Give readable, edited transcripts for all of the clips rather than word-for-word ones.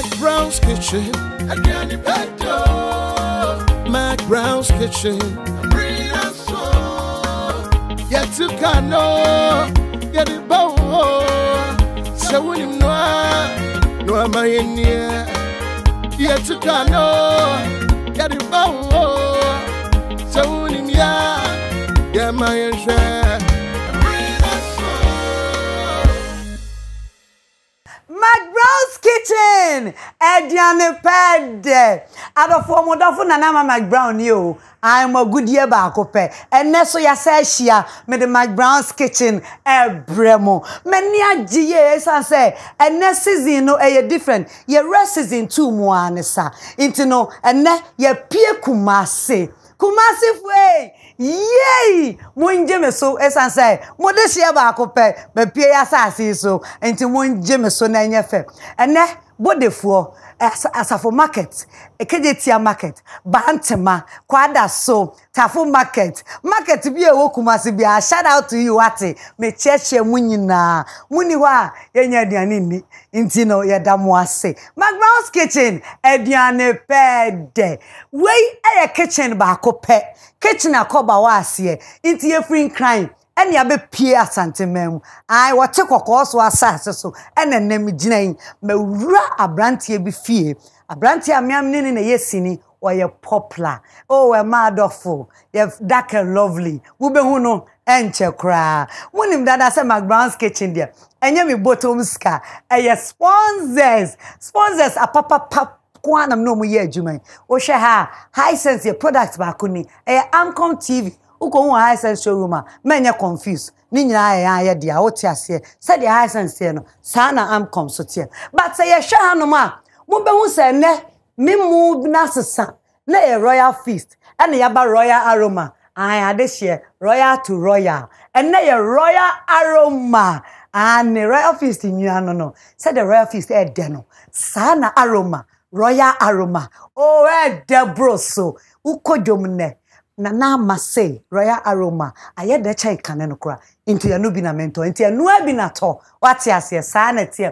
Mac Brown's Kitchen. I got it back door. Mac Brown's Kitchen. I bring us soul. Yet to cano. Get it bow. So when you know, no am I in here. Yet to cano. Get it bow. So when you know, get my answer. Kitchen, Ediane Pede. Ada for Modafu Nana Mac Brown, you. I'm a good year back, okay. And Nesso Yasashia, made the Mac Brown's Kitchen, Bremo. Many a GS and say, and next season, no, a different. Your rest is in 2 months, into no, and your peer Kumasi. Kumasi way. Yay! Munjeme so esanse. Modesi eba akope. Bepi yasasi so. Enti munjeme so na nyefe. Ene bodefuo asafo market. Ekejetia market. Bantema kwada so. Tafo market. Market bi ewo Kumasi bi. Shout out to you ate. Me cheche munyina. Muni wa yenye aduane ni. Enti no yedamo ase. Mac Brown's Kitchen aduane pede. Wey eye kitchen ba akope. Kitchen a koba was ye, into your free crime, and ya be Pierre Santimem. I will take a course or so, and a name Jane, me ra a branty be fear, a branty a meam in a yesini, or your poplar. Oh, a mad awful, your dark and lovely, Wubehuno, and Chakra. One him that I said Mac Brown's Kitchen there, and yammy botomska, and your sponsors a papa. Kwanam no mu ye adwuma. Wo hwe ha high sense your product ba koni. Eh Amcom TV. Uko hu high sense showroom a menye confuse. Ni nyina aye de a wote ase. Said the high sense no. Sa na Amcom so tie. But say hwe ha no ma. Mo be hu say ne me mu na sesa. Na a royal feast. And ya ba royal aroma. I had this year royal to royal. And na a royal aroma. And the royal feast in nyano no. Said the royal feast e de no. Sa na aroma. Royal aroma. Oh, Debroso. Uko domine. Nana Masay. Royal aroma. Aye de chai kanenukra. Into your nubina mento. Into your nubinato. What yes, yes, sanity.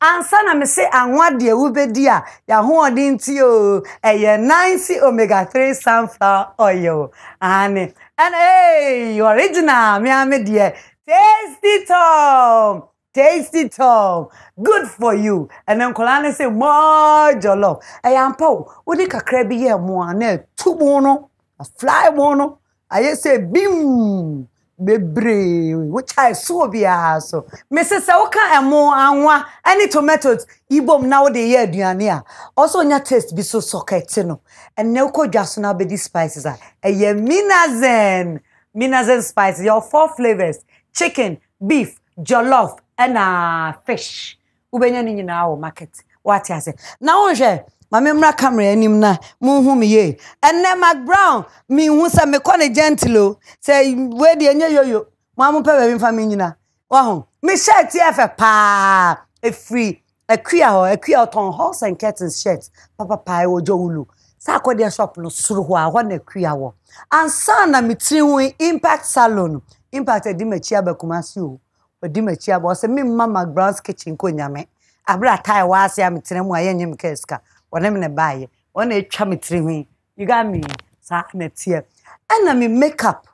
And sana me say, and what dear ube dear. Yahoo dintio. A ye 90 omega-3 sunflower oil. And hey, original. Miami dear. Tasty Tom. Tasty Tom, good for you. And then Colane say, Majolo. I am Paul. Udika Krebi ye moane, 2 mono, a fly mono. I say, Bim, Bebre, which I saw be so. Mrs. Saoka and Mo Anwa, any tomatoes, Ibom now the year Diania. Also, your taste be so socketino. And Nelko Jasuna be these spices. A ye Minazen spice, your 4 flavors chicken, beef, jollof. And fish. Ubenya ni na our market. What I say? Now onje, mamemra camera enimna muhumi ye. And then Mac Brown mi hunsa me kone gentilo. Say where the enye yo. Mamu pebe mi family na. Wahon. Mi shirt TF pa. A free. A kuya ton horse and curtains shirt. Papa pa wo joulu. Sa kwa dia shop no suruwa wane kuya wo. And sana mitri hui Impact Salon. Impact edimechia be Kumasi o. Dimachia was a mimma Mac Brown's Kitchen Kunyame. A brat tie was yam tremoyen keska, or lemon buy, one a chummy trimming. You got me, Sarnet here. And I mean makeup.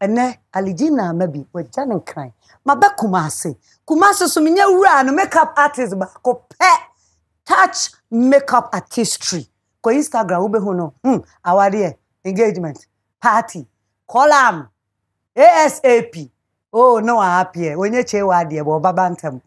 And Aligina maybe with Jan and crying. My back Kumasi. Kumasi Sumina ran makeup artist bako pet. Touch makeup artistry. Go Instagram Ubehuno. Our dear engagement party column ASAP. Oh, no, I'm happy. When you chew out there, Boba Bantam.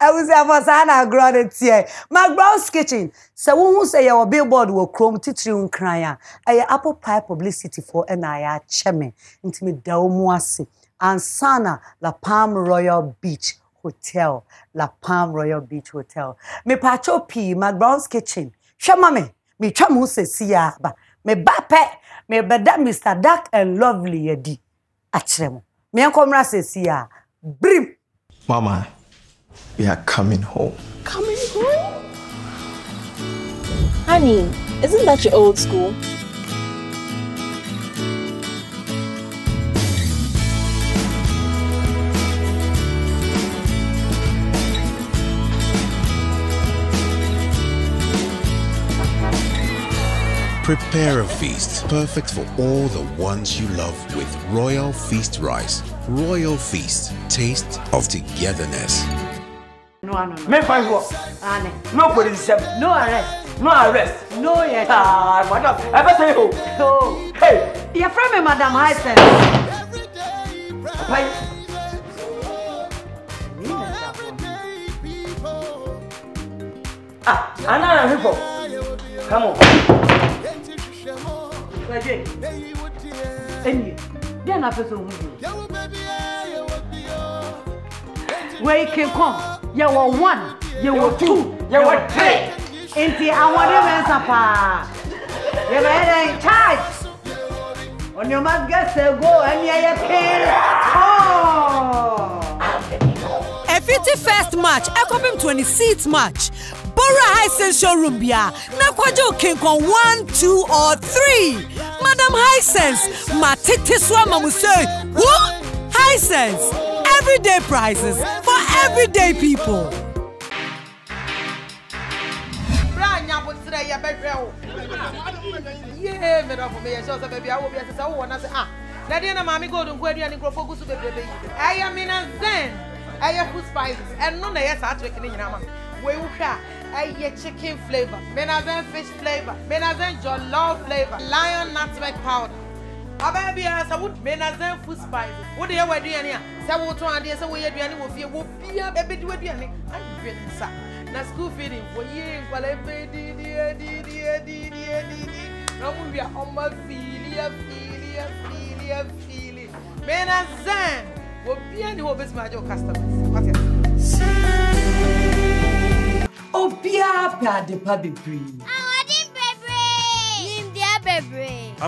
I was a Fasana grounded here. Mac Brown's Kitchen. So, who say your billboard will chrome titrin crying? I apple pie publicity for an I cheme into me Daumoise and Sana La Palm Royal Beach Hotel. La Palm Royal Beach Hotel. Me pacho P, Mac Brown's Kitchen. Shamame, me chum who says, see ya, me bape, me beda Mr. Dark and Lovely Yedi. Achremo. Me ankomra sesia. Brim. Mama, we are coming home. Coming home? Honey, isn't that your old school? Prepare a feast perfect for all the ones you love with Royal Feast Rice. Royal Feast, taste of togetherness. No. Make my work. No police. No arrest. No arrest. No yet. Ah, madam. I better say oh. Hey. Your friend, me, Madam Hyson. Bye. Ah, another people. Come on. Then after so we can come. You were one, you were two, you were three. Until I want to answer for. You are in charge. On your must get to go and you pay. Oh. A 51st match. I come him 26th match. Bora Hyson showroom bia na kwajo king kon 1, 2 or 3. Madam Hyson matete so amamusay wo Hyson everyday prices for everyday people. Branya botsira ya behwe wo yeah me da for me show say baby awo bia say wo na say ah na dey na mami gold nko aduani krofo gusu bebrebe I am in a zen I am food spices and no na yes atwek ni nyina ma we wo hwa. I get chicken flavor, menazen fish flavor, menazen jollof flavor, lion nutmeg powder. Aba bi asa wood menazen food spice. Wo de we aduan ya, se wo ton ade se wo ye aduan wo fie wo bia be di aduan ni. Aduan sa. Na school feeding wo ye nkwala be di. Na mu bia o ma fili. Menazen wo bia ni wo be smajo customers. What is? I'm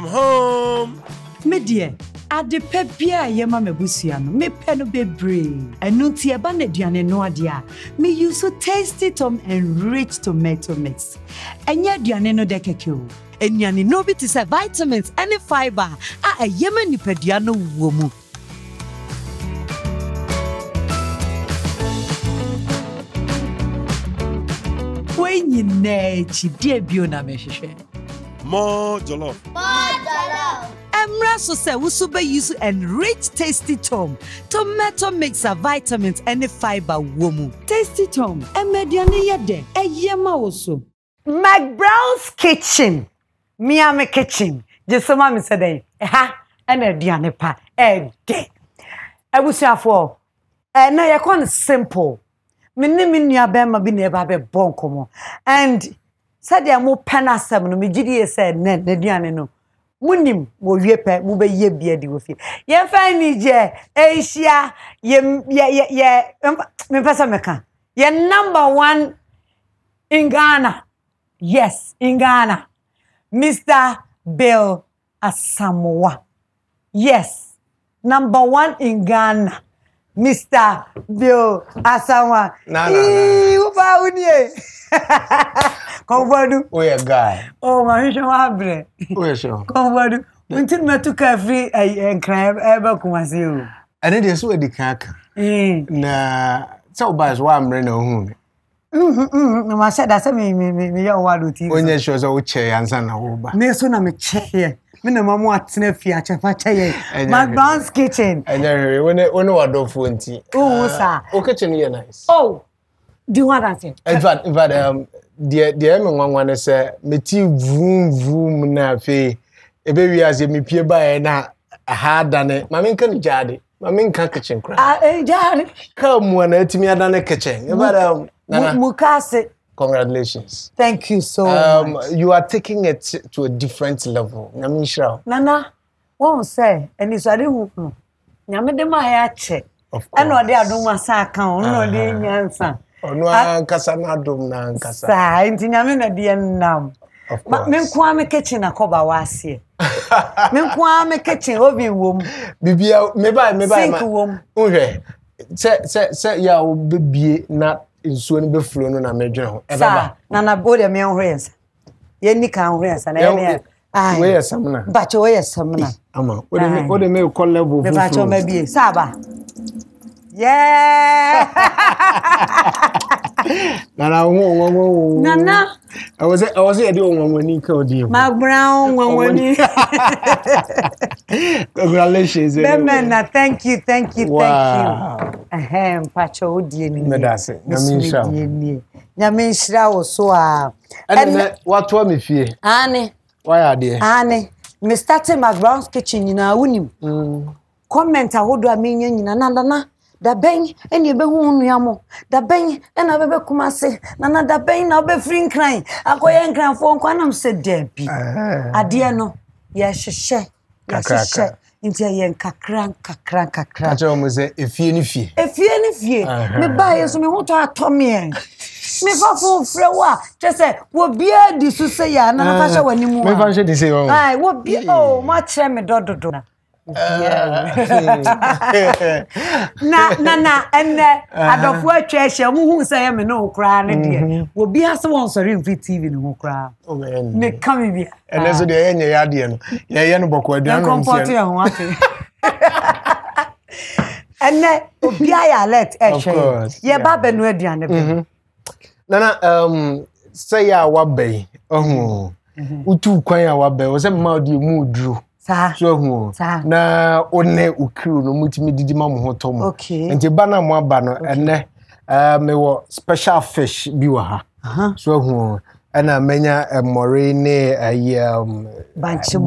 home. Me dear, at the pepia yema mebusiano, me peno bebre. And nuntia banediane no idea. Me use so tasty tom and rich tomato mix. And yet diane no dekeku. And yani no bit is a vitamins and a fiber. A yemeni pediano womu. More jollof. Emra so say we super use enrich tasty tom. Tomato mixer vitamins and fiber womu. Tasty tom. Emediane yede. Eyema oso. McBrown's kitchen. Miami kitchen. Jesoma mi se dey. Ha. Enediane pa. E dey. Ebusiafo. E na ye kon simple. And said there more penna seven, me GDA said, Ned, the Dianino. Munim will yepe, move ye beardy with you. Ye find ye, Asia, ye, Mepasameka. Ye #1 in Ghana. Yes, in Ghana. Mr. Bill Asamoah. Yes, #1 in Ghana. Mr. Bill Asamoah. Nah. We're a guy. Oh, my God. We're sure. Come until I took every crime ever come as you. And then there's where the cack. Nah, so bad. One brain or whom. I said, that's me. You're one with you. When you show a chair and son over. Me soon I'm a chair. Minimum what's nephew at McBrown's kitchen. And when you are do funty. Oh, sir. Oh, kitchen here nice. Oh, do you want that? In fact, the M1 is a meti vroom vroom na fe. A baby as a me peer by and hard done it. Mammy can jardy. Mammy can kitchen cry. Jardy. Come one at me at the kitchen. But Mukase. Congratulations. Thank you so much. You are taking it to a different level. Nana, what say? And it's a real one. Of course. I know they are doing massacre. No, they answer. No, Ankasa na dum na Ankasa. Sa, inti nyame na di nam. Of course. Me kwa me kitchen akoba wase. Me kwa me kitchen obi wom. Bibia me ba. Sink wom. Unhwe. Se ya obebie na insuo ni beflo no na medwene ho ebaba na na bodi me onhrensa ye ni kan onhrensa na ye ah we yesamna ba cho we yesamna ama odi me call level me ba cho ma bie saba yeah Nana, Nana. I was doing when you called you. Mark Brown, when you. Congratulations, Nana. Thank you. Wow. Pacho, dear. That's it. Yamisha was so. And what told me fear? Annie. Why are they? Annie. Me started Mark Brown's kitchen in our winning. Comment, I would have been in another. Da bem eni ebe hunu ya mo da bem ena bebe kumase na na da bem na obe free nkran akoye nkran fo nkwa na mse debi ade no ye hye ntia ye nkakran acha o muse efie ni fie me ba ye so me hoto atome en me fa fo frewa tese wo bia di su se ya na na fa sha wani mu me fa sha di se wo ai wo bia o ma chere me dododo na. na and adofo atwa who say me no kra ne de wo bia se won sorry TV no kra o me come bia and so de enye ya de no ye no boko aduan no comfort e ho ate and obia ya let etwa ye ba be no aduan be nana say ya wa be ohun utu kwan ya wa be wo se ma de mu dru Sir. Na one ukru no mutimi didi ma mo hoto mo. Okay. Nti ba na mo aba no ene me wo special fish bi wa ha. So hu ana menya more ne banchi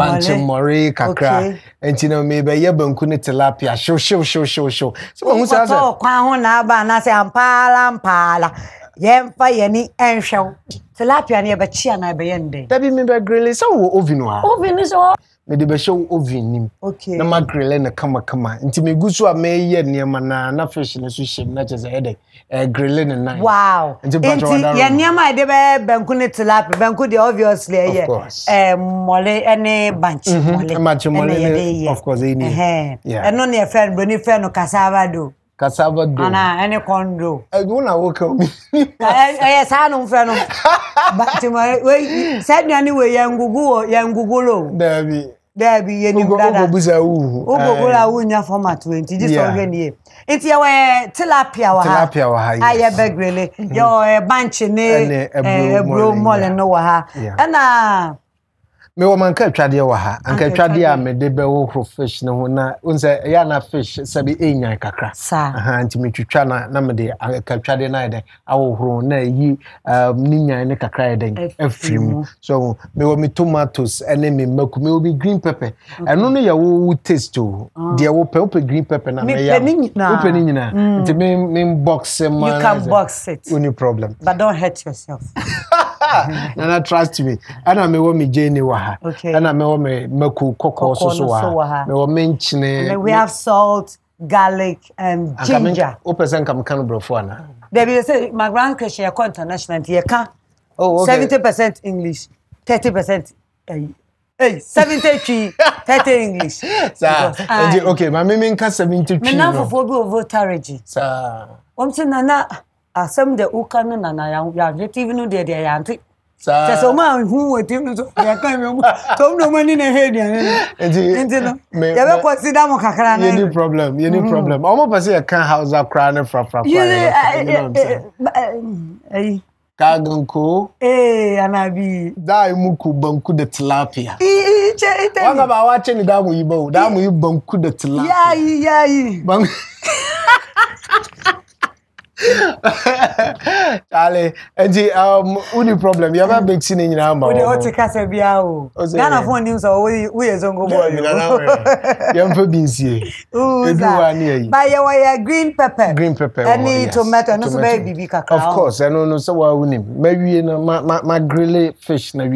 more kakra. Nti no me be ye banku ne tilapia show. So hu sa so kwa ho na aba na se ampala. Yempa yeni enhwew. Tilapia ne be chia na be yende. Tabi me be grele so ovinu ha. Ovinu so me de be show ovinim na magrele na kama nti me gusu a me ye niam na fish na so shim na chese headache grele na nine. Wow, nti ye niam a de be banku ne tilap banku de obviously ye mole ene banchi mole of course ene yeah eno ne friend boni friend no cassava do ana ene condo e go na wo come eh sa no friend no banchi mole we said na ni we yangugulo There be any brother. Ogo nya format 20 this already here. Enti we tilapia wa ha. Aye begrele. Yo banch ne bro mole no wa ha. Ana me wo man ka twade wa ha. Anka twade a me de be wo fish ne ho na unse ya na fish sabi enyan kakra. Aha enti me twitwa na me de ka twade na ide awo horo na yi ninyan ne kakra ide afrim. So me wo me tomatoes ene me maku me obi green pepper. Eno no ya wo taste to. De wo pe green pepper na me ya. Wo pe ni nyina. Enti me box man. You can box it. No problem. But don't hurt yourself. Nana trust me. Ana me wo me jeni wa ha. Ana me wo me maku kokko so wa. Me wo menchine. We have salt, garlic and ginger. O person kam kan brofo ana. They say my grand question ya international ya kan. Oh okay. 70% English, 30% 73, 30 English. Sir. Okay, my meme kan 73. Me na fofo bi o voterage. Sir. Omti nana asem de ukanu na na ya TV no de ya anti so ma hu wetin no so ya kan me so no mani na head ya no ya be consider mo kakara na any problem omo person ya kan house up cry na fra eh kaganko eh anabi dai muku banku de tilapia wanga ba wache ni damu yi banku de tilapia yayi Charlie, Angie, only problem. You have a big scene in your number. We ought to cast a biao. None of one news or we as uncle boy. Young for busy. By green pepper. Any tomato, no baby. Of course, I don't know so I win him. Maybe my grilled fish, so I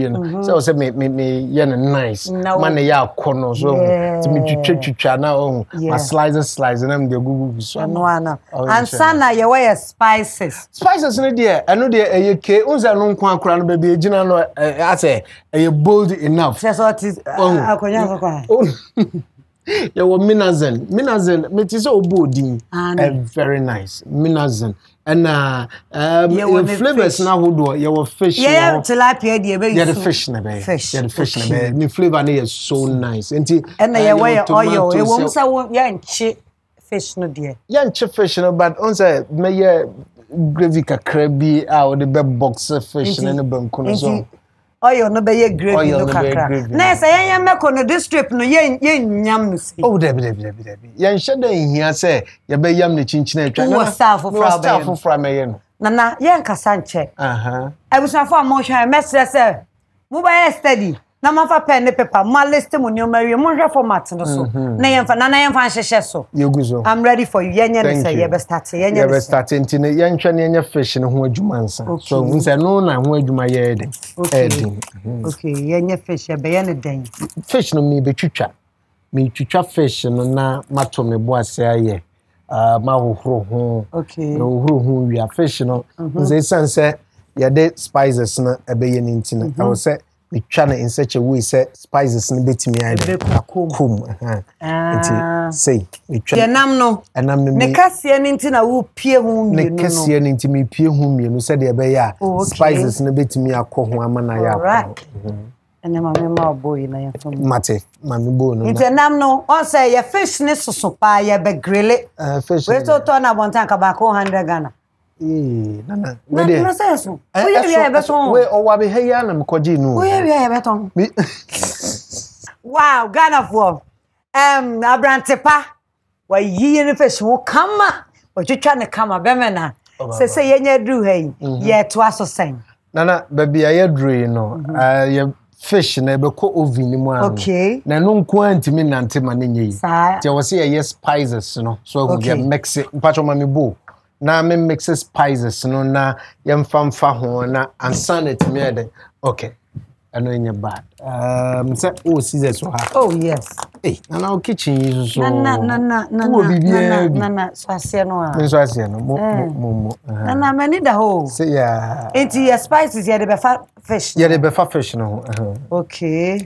said, me yen and nice. Money out corners to me to channel. My slices, and I'm the Google. And Sana, your way. Spices in there. I know there a UK. Unza no kwankra no be gina no ase e bold enough. That's what is akonya akwa. There were Minazen, metiso bodin. Very nice. Minazen. And your flavors now hodo, your fish. Yeah, tilapia there be. Yeah, the fish na be. The flavor na is so nice. And your way oil, e won't say ya nche fish no there. Yeah, fish no, but on say me gravy kakrabi out the bed box fish and the bank. Oh, you no be gravy no kakra. Na say yan make on the strip no yan nyam no say. Oh, Debbie. Yan shade hia say ye be yam ne chinchina atwa. No staff for our staff for me ye no. Nana yan kasa nche. Aha. I was na for amohwa me say mo ba study. Na mafa pen ne paper, ma list mo ni o mawie mo hwe format no so. Na yan fa nana yan fa nhehye so. Yeguzo. I'm ready for you. Yan yan say ye be start. Yan yan. Ye be start ntine yan hwe ne yan fish ne ho adwuma nsa. So we say no na ho adwuma ye den. Okay, yan yan fish ye be yan ne den. Fish no me be twitwa. Me twitwa fish no na mato me bo ase aye. Ma hohoro ho. Okay. No hohoro ho wi a fish no. Nze sense ye de spices na e be ye ntine. I will say we try in such a way say spices no beti me aye kum say we try enam no me kase ne nti na wo pie hu me no kase ne nti me pie hu me no say de be ya spices no beti me akọ ho ama na ya enam me ma boy na ya fam mate ma me boy no enam no on say ya fish ne soso pa ya be grele fish we to turn about tanka ba ko 100 Ghana. Eh, nana, we dey. No say so. We be ton. We o wa be heya na mkoji nu. We be ton. Wow, Ghana for. Abrantepa. Wa yi ni fish wo kama. Wa twetwa ne kama be me na. Se se ye nya dru hen. Ye to aso sen. Nana, ba bia ye dru no. Ye fish na be ko oven mu an. Okay. Na no nko antimi nante ma ne nyi. Ti wo se ye spices no. So we get mix it. Mpacho ma me bo. Na me mixes spices no na yemfam fa ho na ansanet me ade. Okay, I know in your bad. Say oh Caesar so ha. Oh yes. Hey, na kitchen you so. Na so asie no a. Me so asie no mo. Na mani da ho. Say ya. Enti your spices ya de be fa fish. Ya de be fa fish no. Okay.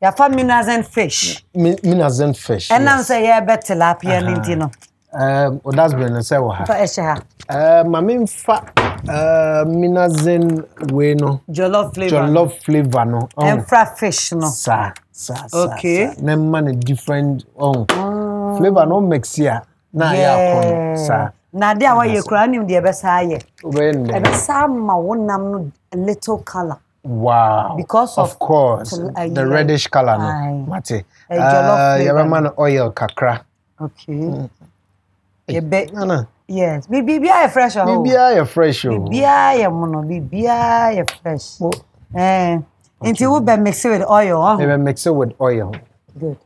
Ya fa minazen fish. Minazen fish. And now say ya better tilapia ninti no. That's been a sewa. Mammy fat, minazen weno. Jollof flavor. Jollof flavor, no. And fra fish, no. Sa. Okay. Name man different flavor, no mix here. Now, yeah, sir. Now, there are your cranium, the best high. When the best ma won't little color. Wow. Because of course, the reddish color, no. Mate. Your man oil kakra. Okay. Hey, no. Yes, be a fresh or fresh. Be a fresh. Until we mix it with oil, huh? We mix it with oil. Good.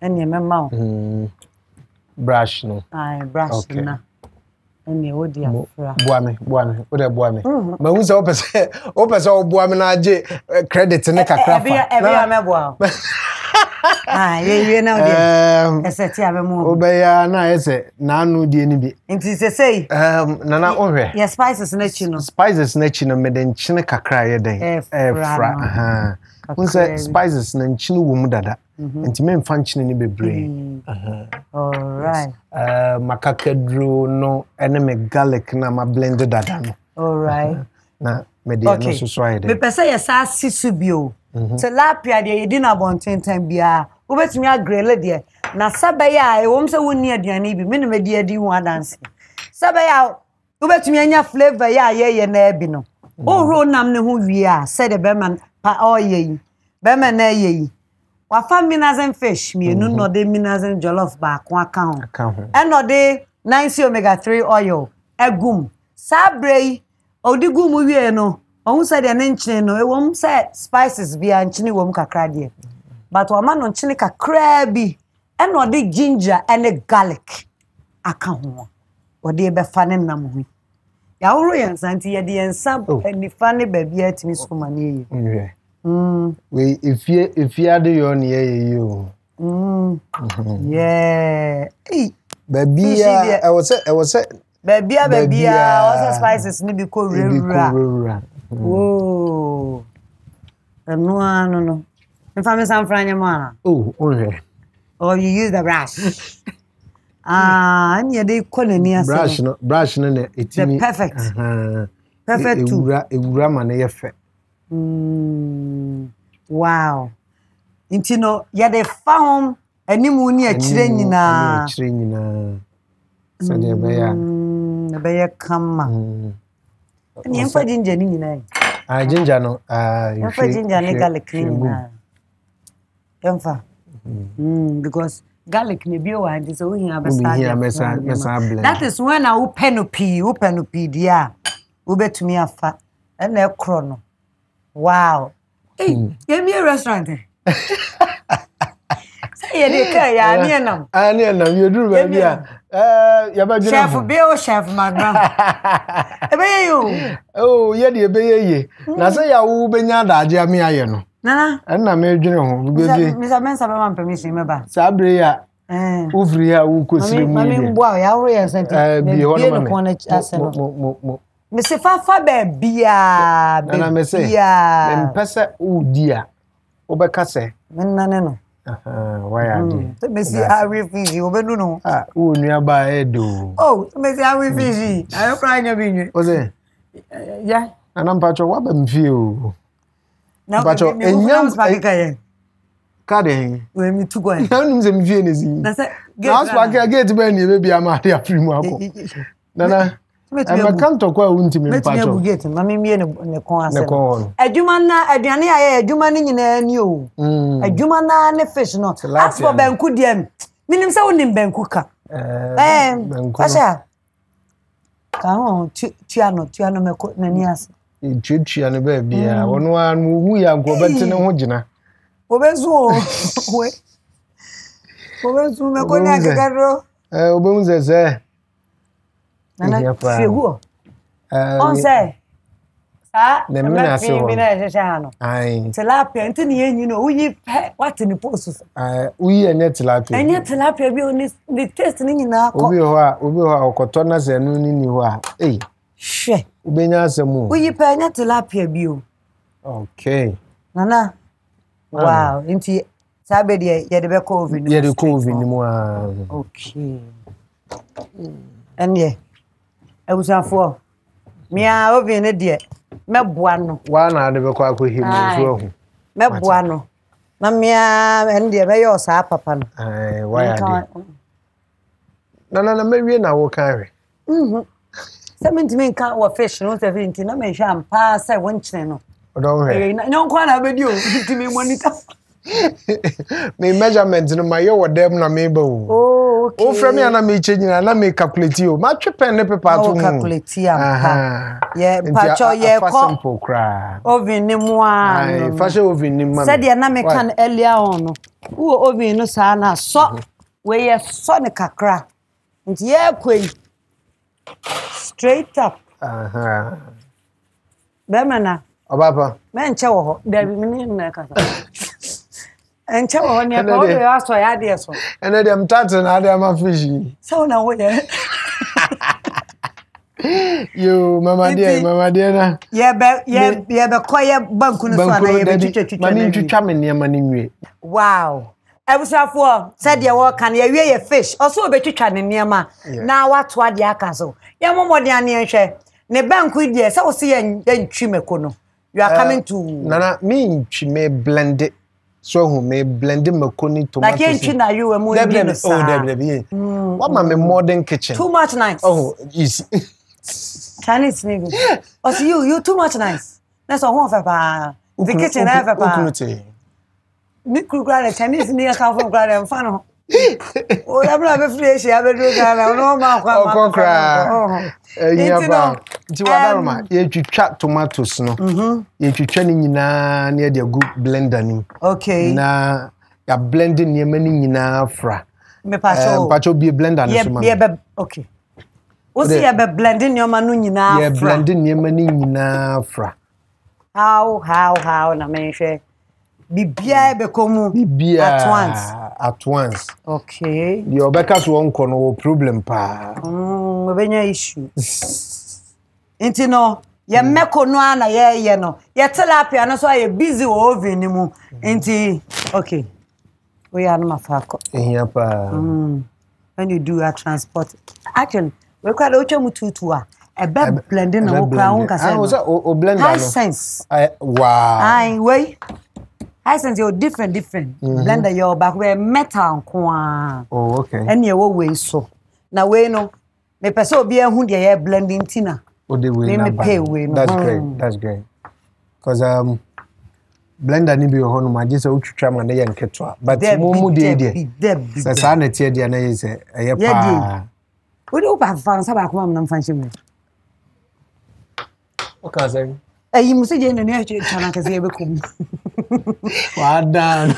And your mouth. Brush no. I brush okay. Na. And your wood ya. Boame. What a boame. But who's open so boame na je credit na kakra. Every me boa. Ah, you know Nana spices nechino. Spices nechino meden chine kakra ye den. Spices nchino wo mu dada. Enti me mfa chine ni bebre. All right. Makakadru no ene me garlic na ma blended dada no. All right. Na me dey no so so aye dey. Me pese ye sa sisu bio. Tilapia de yedina bontenten bia obetumi agrele de na sabaya e wom se woni aduane bi me ne me de adi ho adanse sabaya obetumi anya flavor ya ye na bi no o ro nam ne ho wi a se de beman pa oyeyi beman na yeyi wa faminazen fish me no no de minazen jollof ba ko aka ho e no de 90 omega 3 oil egum sabrei odigum wi e no. I said an enchino, a woman said spices be an chini woman cacradia. But one man on chinica crabby and what the ginger and the garlic. I can't want or dear befanen namu. Yaurians and the and sub and the funny baby at Miss Woman. We if you are the only you. Yeah, baby, I was baby, also spices need to be called rura. Whoa. No. In fact, some friend. Oh, okay. Or you use the brush. And you do colony. Brush, no. It's perfect. Perfect too. Wow. Inti no, you de farm. Any money a training na. sai dai baya baya kama ni an fadin jani ni na a jinja no a ya fadin jani garlic ni na yan fa because garlic ne bi wa ndi so hin abasa blend that is when I open up dia obetumi afa e na ekro no wow eh ye mi restaurant eh say dey ka ya ani enam you do be bia ya ba jira chef be o chef magram e be you oh ye dey be ye na say ya wo be nya daaje ami aye no nana enna me dwine ho be be mi sa mensa be ma permission me ba sa breya ovri ha wo kosiri mu mami mboa ya woro ya senti be ho no me se fa be bia nana me se me pese o dia o be ka se nana ne no why are you? Messi, I refuse you. No. Ah, who nearby do? Oh, Messi, I refuse you. I don't cry in was it? Yeah. And I'm patcho. What am you? Now, patcho. And young Spaghetti. Cutting. When we took one. Now, some Vienna. That's it. Now, Spaghetti gets when you be a Maria Primo. Nana. I can't talk well, wouldn't me, patcho. Get him. I mean, me and the corn. A Jumana, a Diana, a Jumaning in a new. A Jumana and a fish not. That's for Bancudian. Meaning so in Bancuca. Pasha. Come on, Tiano, my coat, Nanias. In Chichi and a baby, one we are going to Nogina. Obezo, wait. Obezo, my conagarro. Obunze, eh? Nana figure. On say. Sa, na me na jeje no. Ai. Tilapia enti ni enyi no, uyi pe what ni post. Eh, uyi enye tilapia. Enye tilapia bi oni the taste ni nyina ko. Obi ho a okoto na ze no ni ho a. Eh. Hwe. Ubenya asemu. Uyi pe enye tilapia bi o. Okay. Nana. Wow, enti sabe de ye de be ko oven ni. Ye de ko oven ni mo a. Okay. Enye I was a fool. Me, I owe an idiot. Mebuano. One out of a quack with him as well. Mebuano. Mamma, and dear, may your sap upon. Aye, why? No, maybe I will carry. Something to me can't walk fish, not a vintage, no measure, and pass a winch. No, quite have you to me when it's up. Me measurements in my own damn amiable. Oh. O frame ana me change na me calculate o ma twepen ne paper to mu calculate am yeah pacho ye ko oven ni mu a fashion oven ni ma said na me kan earlier on no wo oven no sa na so we ye so ne kakra nti ye kwei straight up be mana obaba me nche wo ho da bi me na ka and tell on your body, I saw ideas. And then I'm touching, I am a fishy. So now we you, Mamma dear. Yeah, the quiet bunkunus, I need to come in your money. Wow. I was half war, said your work, and you hear a fish, also a better chan in Yama. Now, what's what the castle? Yamma, the onion share. Ne bank with yes, I will see and then Chimecono. You are coming to Nana, me, she may blend it. So who may blend the maconi to like you were more than oh, what my modern kitchen? Too much nice. Oh, easy Chinese nigga. Oh, so you too much nice. That's all one for the kitchen. Ever party. Niku grad a Chinese near come from grad and funnel. Oh, I'm not a flesh. I have a drug. I don't know. Oh, cry. You are you chop tomatoes, no? You churn in near the good blender. Okay. Na you blending your many in Afra. Me pacho. Pacho be a blender. Yeah, okay. What's the other blending your manu in Afra? Yeah, blending your many in Afra. How, na me she. Be at once. Okay. Your backers won't no problem, pa. Issue. Intino, ye meko no ana ye no. Ye tilapia no so ye busy oven ni mu. Inti, okay. We are no mafako. Ehia when you do a transport, actually, we kwa ocho mututua. Ebe blending na okra unka say. I was o blender. High sense. Wow. Ai we. I sense you're different. Blender your back where metal. Oh, okay. And your way so. Now we know Me person be a who dey blending tina. That's great. That's great. Cause blender ni be your home. Imagine say uchucha mande ya nketwa. But mumu dey there. Sasa na tie dey na say eyepa. We dey upa fansa ba kuma mna mfanshi mu. Okay, say. Eh, you must say you know you chana kaze ebe kum. Well done.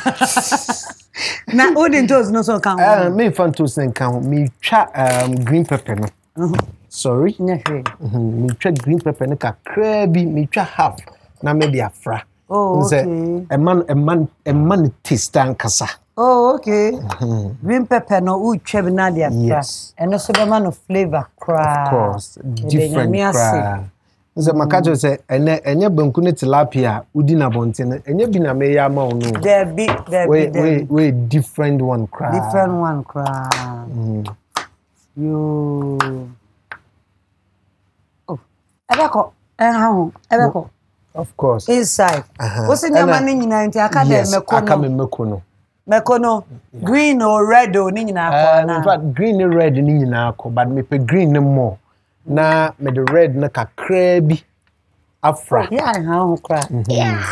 Na odin toes no so kan. Me fan toes n kan. Me twa green pepper no. Sorry. Me twa green pepper no kakra bi me twa half na me be afra. Oh, okay. A man taste and kasa. Oh, okay. Green pepper no u cheb na dia. Yes. And also the man of flavor cra. Of course, different cra. Nse makacho se enye bankune tilapia udi na bontene enye bina meya ma onu. There be different one cra. Different one cra. You. Oh. Ebako. Ehao. Ebako. Of course. Inside. What's in your money? Yes, mekono. Mekono. Yeah. Green or red or nina. In fact, green or red nina, but me pe green no more. Na me the red na ka krebi afra. Yeah, how cry. Yeah.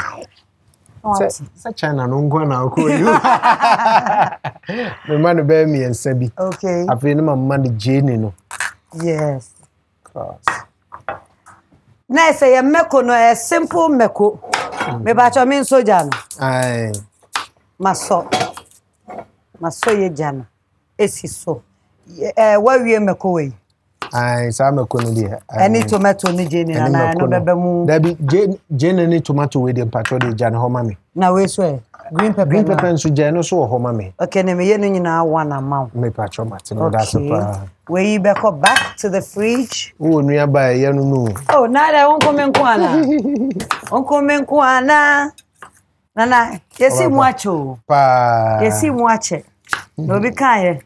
Such an ungwana okuru. Me man be me and sebi. Okay. I feel my man the Jane no. Yes. Cross. Na say a meko no a simple meko. Me bacho min so jana. Aye. Maso ye jana. Esi so. Where we meko we? Aye, so meko no dey. Any tomato ni jeni na no bebe mu. There be jeni ni tomato we dey patro dey jana ho mami. Na we so green pepper so jana so ho mami. Okay, na me ye no nyina one amount. Me patro Martin no that's super. Where you back up back to the fridge? Oh, nearby, you don't know. Oh, nada, unko menkwana. Nana, yesi mwacho. Pa. Yesi mwache. No be kind.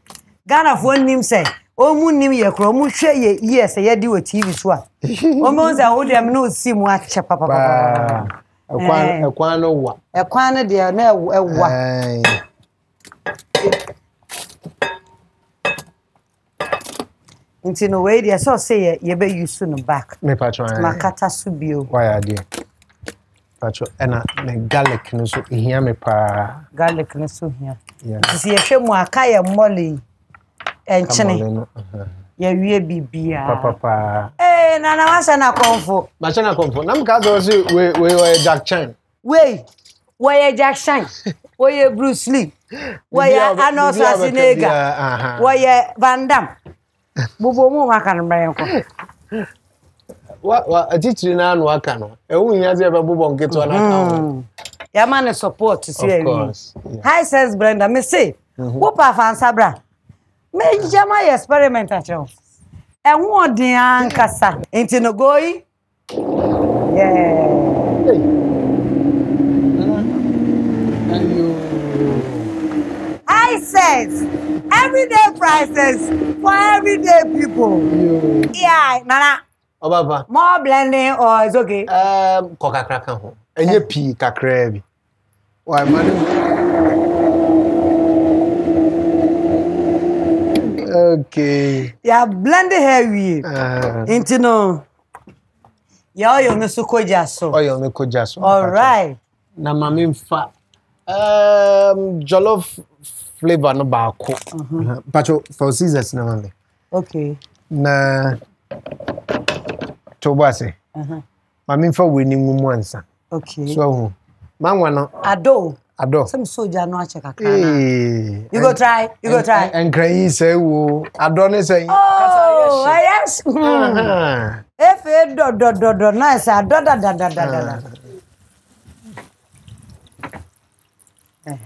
Ghana phone nim say, "Omu nim ye kro, omu hwe ye ye say ye di wo TV so a." Omu say wo dem no si mwache papa papa. Ekwan no wa. Ekwan no de na ewa. Into no way, they saw say you better use soon back. Me patron. Makata subio. Why are they? Patron. Ena me garlic no so here me pa. Garlic no so here. Yeah. This is a mu akaya molly. Enchine. Yeah, we be beer. Papa pa. Eh, na na wasa na konfo. Ma chana konfo. Na mka do so we Jack Chan. Wait. Why Jack Chan? Why Bruce Lee? Why Arnold Schwarzenegger? Why Van Damme? Bubu mu wakana mrenko. Wa atichiri na anu wakana. Ewu nyaze ba bubu onketo na kawo. Ya man support si eyi. Of course. High sense blender me say, wo pa fansa bra. Me jama experiment acho. Ewu odin ankasa. Enti no goyi. Yeah. High sense. Everyday prices for everyday people. Yeah, Nana. Oh, Baba. More blending or it's okay? Coca cracker. And you pee, cacrebi. Why, man? Okay. Yeah, blended heavy. Into no. Yeah, you're no suko jasso. Oh, you're no suko jasso. All right. Now, Mammy, fat. Jollof. Flavor no baako. Pacho for Caesars na mande. Okay. Na tobase. Mami fa we ni ngumu ansa. Okay. So hu. Manwa no. Ado. Some soldier no ache kakana. Hey. You go try. And crazy say wo. Ado ne say. Oh, yes. Efe do nice. Ado da.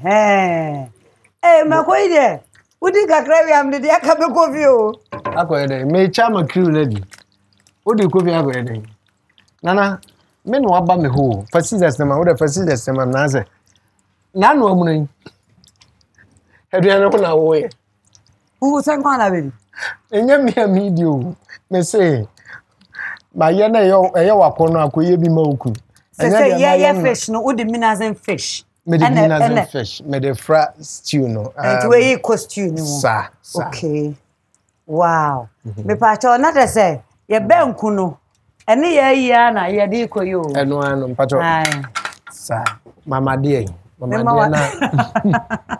Hey, Makoide, who did Kakrebi am the Akabe Kovio? Akoide, me chama crew lady. Who did Kovio Akoide? Nana, men no abba me ho. Facilities them, what the facilities them am naze. Nana no amuni. Hebiano na owe. Who sang kwana bedi? Enye mi amidio. Me say, ba yena eyo wakono akoye bi ma oku. Say yeah fish no, who the minazen fish. Me the beans and fish, me the fried stew no. And where you cook stew no. Sa. Okay. Wow. Me pacho na de say ye benku no. Ene ye ya na ye de koyo. Eno anu pacho. Sa mama de mama na.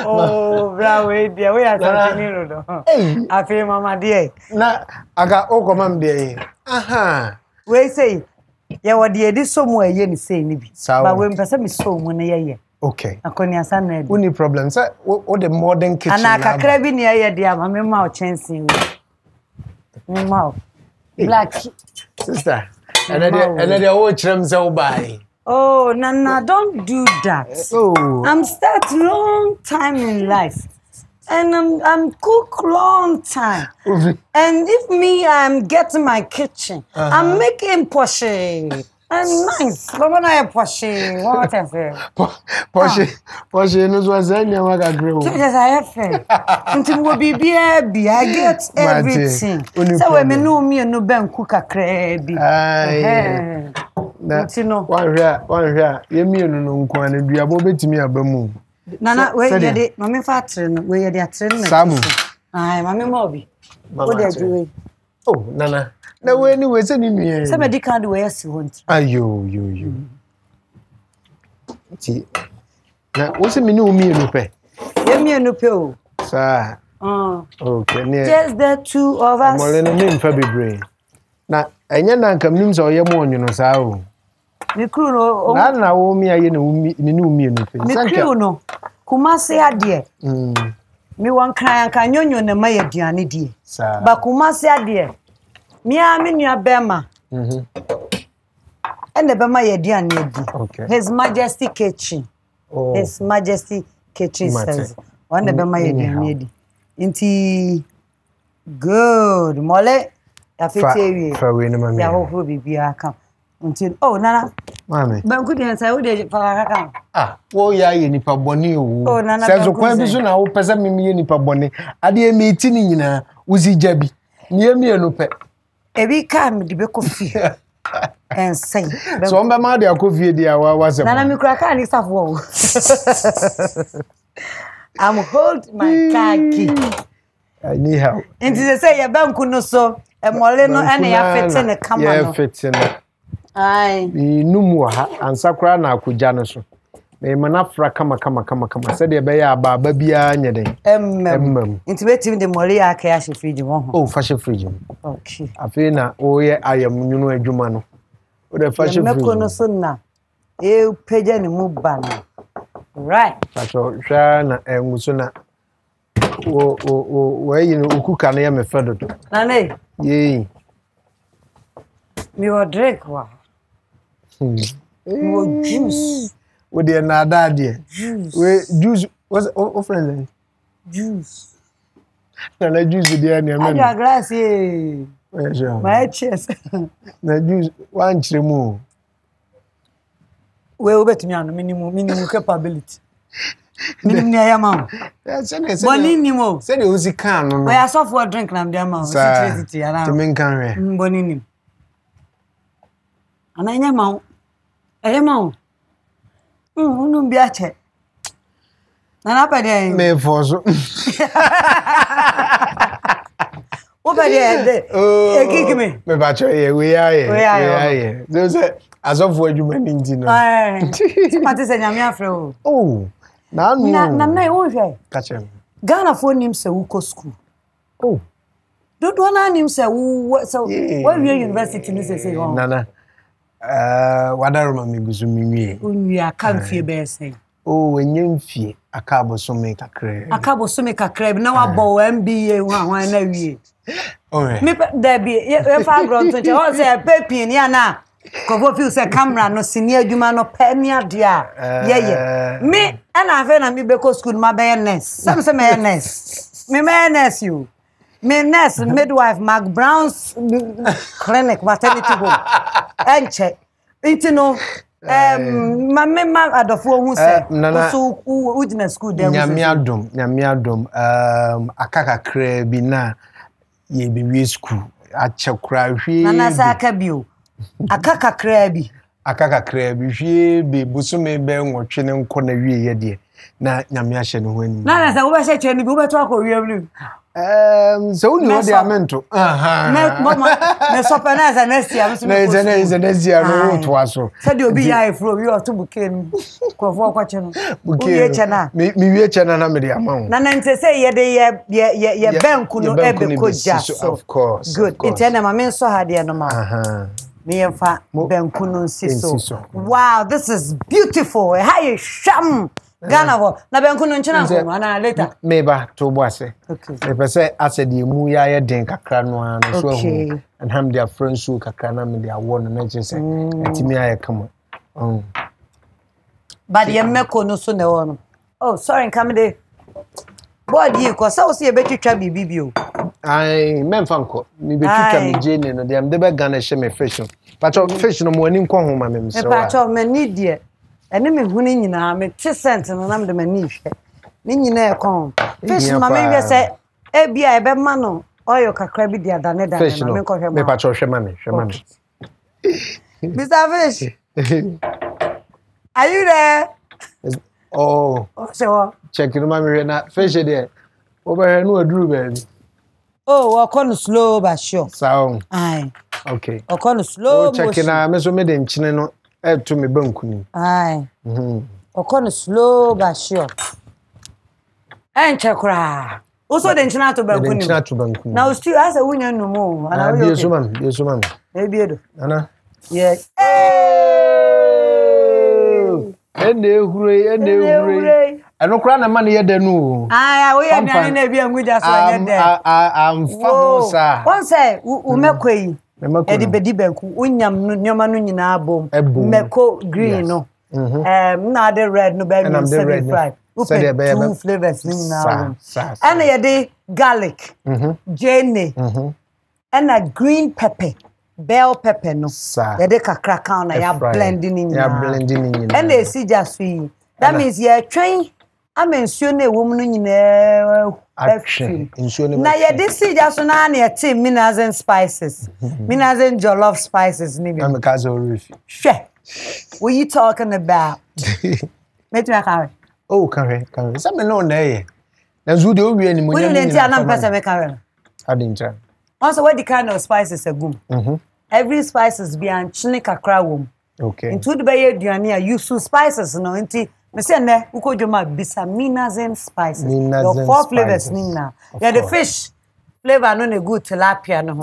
Oh, bravo, dear. We are continuing. Hey, I feel mama dear. Na aga oko mam dear. Aha. We say ya wadi edi somewhere ye ni say ni bi. But we person mi so mu na ye. Okay. Akonia san na. Uni problem say o the modern kitchen. Ana kakra bi ni ye dear ma me ma o chance ni. Me ma. Black sister. And I o chrem say o bai. Oh, Nana, don't do that. Oh. I'm start long time in life. And I'm cook long time. And if me, I'm getting my kitchen, I'm making poche. And nice. Come on, I poche. What I say? Poche, no one's saying you want to grow. Yes, I have it. Until we be happy, I get everything. So when me know me, no ben cook a crabby. Aye. One real, you mean, no one, and we are bobbing to me a boom. Nana, where did it, Mammy Fatrin, where they are training? Samu. Aye, Mammy Mobby. What are you doing? Oh, Nana, no way, no way, sending me. Somebody can't do as you want. Ah, you. See, now, what's a menu meal? Give me a new pill. Sir. Oh, okay, just the two of us. Well, then, name February. Now, I can't come in so you know, so. Mikuno, Nana, oh, me, I know me, Mikuno, Kumasi, dear. Me one crying canyon, you know, my Diani, dear. But Kumasi, dear. Me, I mean, your Bema. And the Bema, your Diani, His Majesty Kitchen. Oh. His Majesty Kitchen says, one the Bema, your Diani. Inti. Good, Molly. Oh, Nana, Mammy. But good answer, ah, oh, yeah, any paboni. Oh, Nana, says a question. I will present me any paboni. I dear meeting in a Uzi Jabby. Near me a lope. Every come the book of fear and say, so my mother could be the hour was a Nana Micracan is of woe. I'm hold my khaki. I need help. And they say a bank no so. Emoleno ene ya fetene kama no. Ya fetene. Ai. Inumu ha ansakra na akuja no so. Me manafra kama said e be ya baba bia anya den. Emmem. Nti beti de mole ya ka ya she fridge won ho. Oh, fashion fridge. Okay. Afi na o ye ayamunyuno adwuma no. O de fashion fridge. Me kono so na. E peje ni mu ba no. Right. Fashion sha na enguso na. O you know ukuka na ya me fedo do. Nane. Yay. Me will drink one. Will juice. With the another dear. Juice. What's friend? Juice. Can I juice with the onion? I got glass here. My chest. The juice, one remove. Well, bet me on minimum capability. Minimum, I am out. Boninimo said, who's the can? Where I saw for a drink, I'm the amount. The main canary. Bonin. And I am out. I am out. Wouldn't be at it. An upper day may for so. Over there, oh, kick me. My bachelor, we are here. There's a as of what you mean to know. What is a yamia? Oh. Nana, oh, catch him. Ghana phone him, so who school. Oh, don't want him, so what so what real university is say, Nana, what I remember me, we are can't fear bear say. Oh, when you fear a cabo so make a crab. A cabo so make a crab, now a bow MBA 1 year. All right, there be if I brought to a baby in Yana. Because if camera, no senior human, no penny dear. Yeah. Me and I feel I'm because school my bareness. Some say my nurse. Me my nurse you. Me nurse midwife Mac Brown's clinic maternity home. Enche. Inti no. My mama adofo who say. So who in school there? Nyamiadom. Akaka krebi na ye be school. Acha krabi. Nana sa kabio. Akaka crabby. akaka kre bihwie be busume be nwotwe ne nkɔ na wie ye de na nyame ahye ne ho ani na sa wo ba hye twen bi wo beto akɔ wie blu so uni wo de amento na but na so pana za next year so na is next year no to aso said obi ya ifro bi o to buken krofo akwache no buken mi wie che na na me de amon na nte say ye de ye banku no e be ko ja so of course good intend ma men so ha de no ma wow, this is beautiful. Hi, sham. Ganavo. Na benkunun china na later. Meba to boase. Okay. The person asked the mu ya ye den kakra no an so ho. And ham their friends who kakra na me their won na je say. Etimi aye come. But ye meko no so na won. Oh, sorry, come dey. Boy, you cause so see e betwitwa bibibio. I men fanko mi betwitwa me jene no dem de be gana she me fashion. But fish no mo ani nko ho ma me so. E pa cho me ni de. Ene me huni nyina me te cent no na me de mani hwe. Ni nyina e kon. Fish ma me we say e bia e be ma no oyo kakra bi dia dane dane na me nko hwe ma. Me pa cho hwe ma me, hwe ma me. Mr. Fish. Are you there? Oh. So check your memory na fish there. Over here no drew baby. Oh, okonu slow but sure. Sound. Aye. Okay. Okonu slow. Oh, check na me so me dem chine no e to me banku ni. Aye. Mhm. Okonu slow but sure. En chakra. Oso dem chine to banku ni. Dem chine to banku ni. Na o still as a wunya no mo. Ana we. Yesu man. Ebi edo. Ana. Yes. Ende hure. Enokra na ma na ye da nu. Ah, we ye na na bi anguja so ye da. I'm famosa. Won say u mekoyi. E di bedi benku, onyam no nyoma no nyina abom. Meko green no. Na the red no ba mi say fry. We put two flavors in now. And ye di garlic. Jene. And a green pepper. Bell pepper no. They dey kakra kan na ya blending in. And they see just we. That means you train. I mention a woman in a action. Now you dey see just na na tea minerals and spices. Minerals and jollof spices ni bi. I'm because of rich. She. What you talking about? Make me carry. Oh, carry. Some no na here. Na zu dey obi ani mo ni. We dey enter na person make carry. I didn't try. Also what the kind of spices are good. Every spice is behind chini kakra wom. Okay. Into the bay aduane you use spices no nti me say na ukojoma bisaminas and spices. Your four flavors ni na. Yeah the fish flavor no na good tilapia no ho.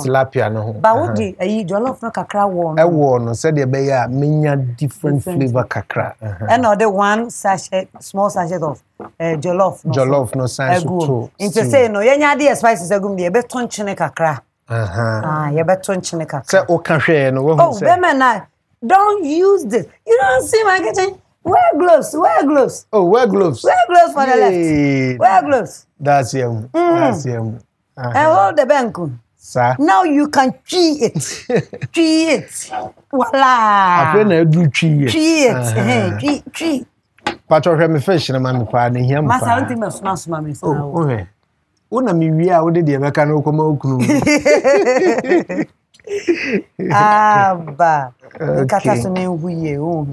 But what the jollof no kakra wom. E wo no say the bay a menya different flavor kakra. And other one sachet small sachet of jollof no. Jollof no sachet too. Into say no yenya the spices agum dey be ton chini kakra. You better turn chineka. Say o kan hwe no wo hu say. Oh, women now. Don't use this. You don't see my kitchen. Wear gloves. Oh, wear gloves for the left. Wear gloves. That's him. And hold the banku. Sir. Now you can cheat it. Voila. I feel na do cheat. Cheat. But I me fish na ma me pa na hia me pa. Masa nti me suma me say. Oh, okay. Una mi wia wo de de be kan okoma okunu. Ah ba. Kata so me huye o.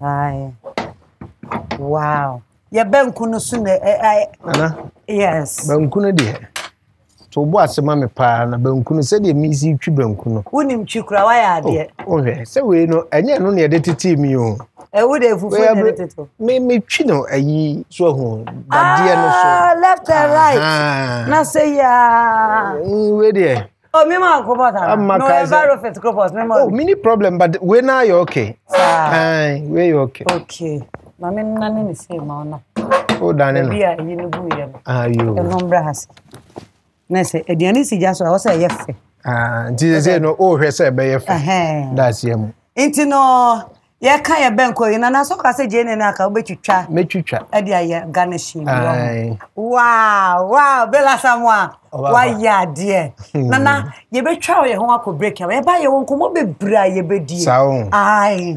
Ai. Wow. Ye banku no so na ana? Yes. Banku no de. To bo asema me pa na banku no se de mi si twi banku no. Wonim chikura wa ya de. O hwe. Se we no enye no na de titi mi o. Would have food. Me chino a ye so home. Left and right. Now say ya. Oh, me no mini problem, but when are you okay? Aye, where you okay? Okay. Mammy, none is him, Mona. Oh, Daniel, you know, are you a number has? Nessie, a Dionysi just was a yeffe. Ah, Jesus, no, oh, herself by a friend. That's him. It's no. Yeah, can you bank or in an asoka say Jane and Aka, bet you try, make you try. Adia garnishing. Wow, Bella Samoa. Why, ya dear. Nana, you bet try your home could break away by your own commobile bra, you bet dear. Aye,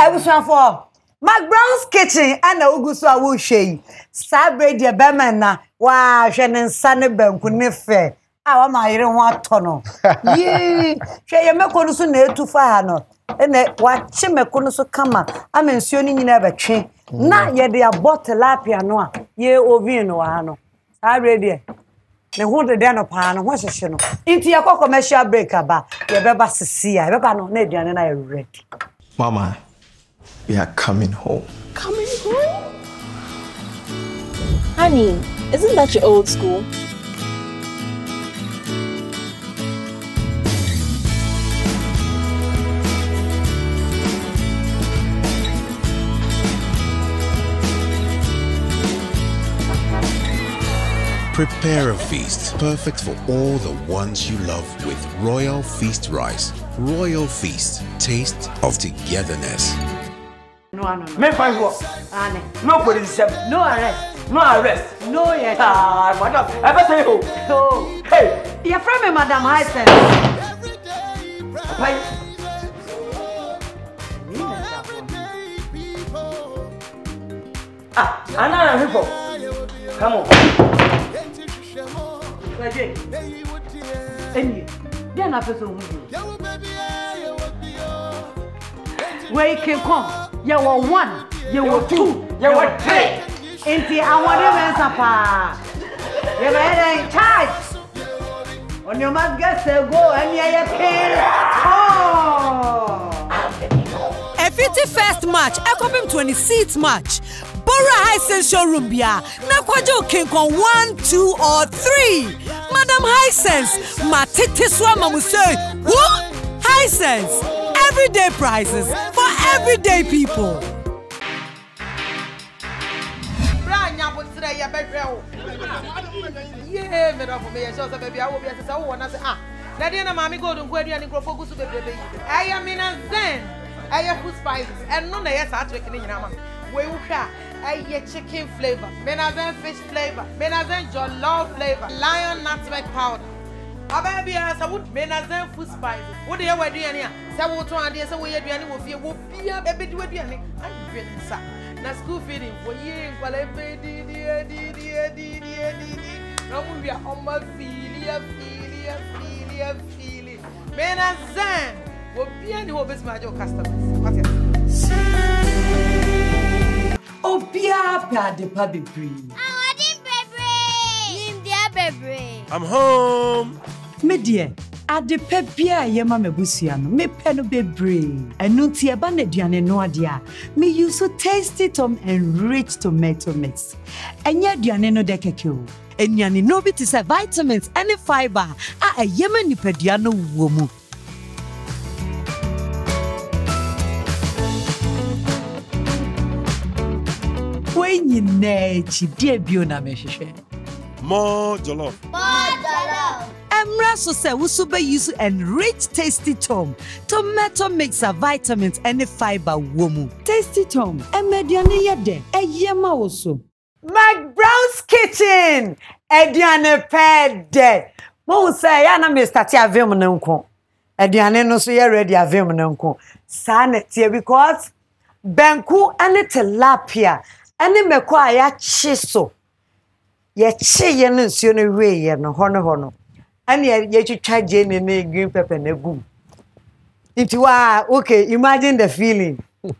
I was one for Mac Brown's kitchen and the Ugusa Wushay. Sabre dear Bamana, wow, Shannon Sunny Bank could never. ama ayire ho atɔ no yee hwɛ yɛ meko no so na etufa ha no ene wache meko no so kama ama nsuo ni nyina betwe na ye de abottle apia no a ye ovin no ha no already ne hunde de no pa no ho hwehye no inti ye kɔ commercial break aba ye beba sisi a ye beba no na aduane na ye ready. Mama, we are coming home. Coming home? Honey, isn't that your old school? Prepare a feast perfect for all the ones you love with Royal Feast Rice. Royal Feast, taste of togetherness. No. Make five work. No police. No arrest. No arrest. No yet. Ah, madam. I better say who. Oh. Hey. Your friend me, Madam Hyson. Bye. Ah, another people. Come on. Where you can come, you were one, you were two, you were three. Until I want to answer for you were in charge. On your must get to go and you pay. Oh! A 51st match, I come him 26th match. Bora Hyson showroom bia na kwajo king kon 1, 2 or 3. Madam Hyson matete so amamusey wo Hyson everyday prices for everyday people. Bra nya bo sire ye bedre wo ye me da fo me ye so se bebia wo bia se wo na se ah na de na maami gold nko aduan nko fo gusu bebrebe yi aya me na zen aya food spices and no na yes atwek ni nyina ma we wo hwa. I get chicken flavor, Benazan fish flavor, Benazan jollof flavor, lion nutmeg powder. I be as I would Benazan food spices. What do you do here? Some would try and say we are doing what we are baby doing. I'm doing that. Now school feeding for year in Kuala di. Now we are on my feeling. Benazan, we are doing business with your customers. What else? I'm home. Me dear, at the pepia yema me busiano, me peno bebre. And nunti abanediane no adia. Me use so tasty tom and rich tomato mix. And yet diane no dekekio. And yani no bit is a vitamins and a fiber. A yemen pediano womu. More jollof. Emra so say we super use enrich tasty tom. Tomato mixer vitamins and fiber womu. Tasty tom. Emediane yede. Eyema oso. Mike Brown's kitchen. Ediane pede. Mo say ya na Mr. Tia vim na nko. Ediane no so ye ready avim na nko. Sanity because benku and tilapia. Ani mekwa ya chiso. Ye chi ye nsi oni we ye no hono. Ani ye twitwa je ne green pepper na gum. Iti wa okay, imagine the feeling.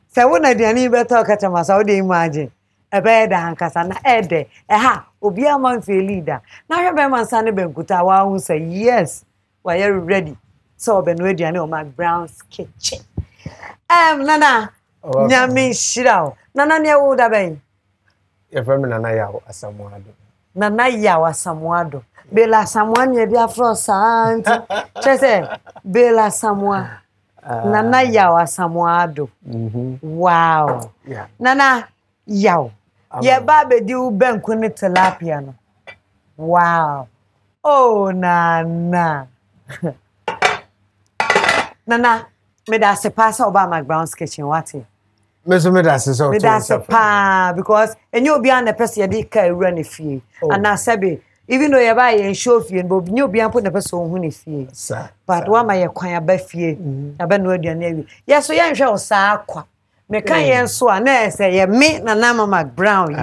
Say wona de ani be talk at ma so de imagine. Ebe da hankasa na ede. Eha, obi am fe leader. Na hwe be man sane benkuta wa hu say yes. We are ready. So be no aduane o Mike Brown's kitchen. Nana. Nyame shirao. Nana ne wo da ben. Your family Nana Yaw Asamuado. Nana Yaw Asamuado. Bela Samuan ye dia frosant. Chese Bela Samuan. Nana Yaw Asamuado. Wow. Yeah. Nana Yaw. Ye babe di u benku ni tilapia no. Wow. Oh Nana. Nana me da se pasa oba Mike Brown's kitchen wati. That's a pa because and you'll be on the person you did run if you and I said, even though you're by and show you and Bob, you'll be on the person who is here. But what may acquire by fear? I've been with your navy. Yes, so you shall saqua. Mekan so I say, me, Nana Mike Brown,